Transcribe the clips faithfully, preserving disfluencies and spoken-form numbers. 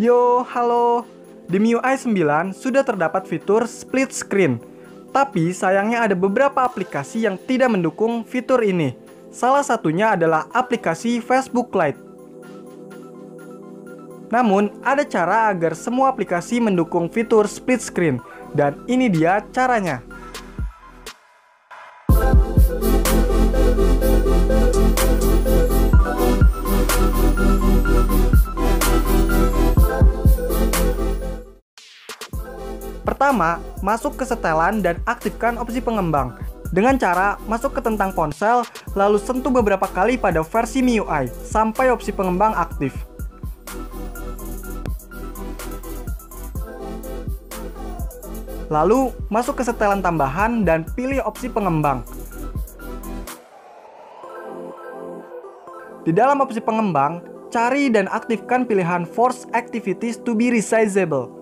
Yo, halo. Di M I U I sembilan sudah terdapat fitur split screen. Tapi sayangnya ada beberapa aplikasi yang tidak mendukung fitur ini. Salah satunya adalah aplikasi Facebook Lite. Namun, ada cara agar semua aplikasi mendukung fitur split screen. Dan ini dia caranya. Pertama, masuk ke setelan dan aktifkan opsi pengembang. Dengan cara masuk ke tentang ponsel, lalu sentuh beberapa kali pada versi M I U I sampai opsi pengembang aktif. Lalu, masuk ke setelan tambahan dan pilih opsi pengembang. Di dalam opsi pengembang, cari dan aktifkan pilihan Force Activities to be resizable.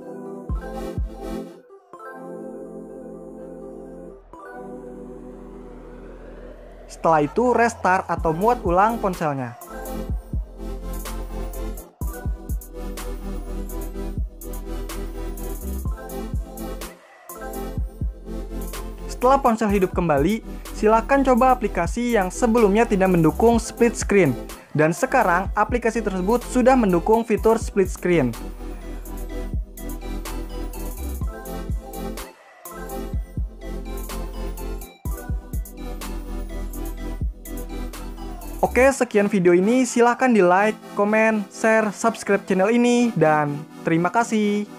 Setelah itu, restart atau muat ulang ponselnya. Setelah ponsel hidup kembali, silakan coba aplikasi yang sebelumnya tidak mendukung split screen. Dan sekarang, aplikasi tersebut sudah mendukung fitur split screen. Oke, sekian video ini. Silahkan di like, komen, share, subscribe channel ini, dan terima kasih.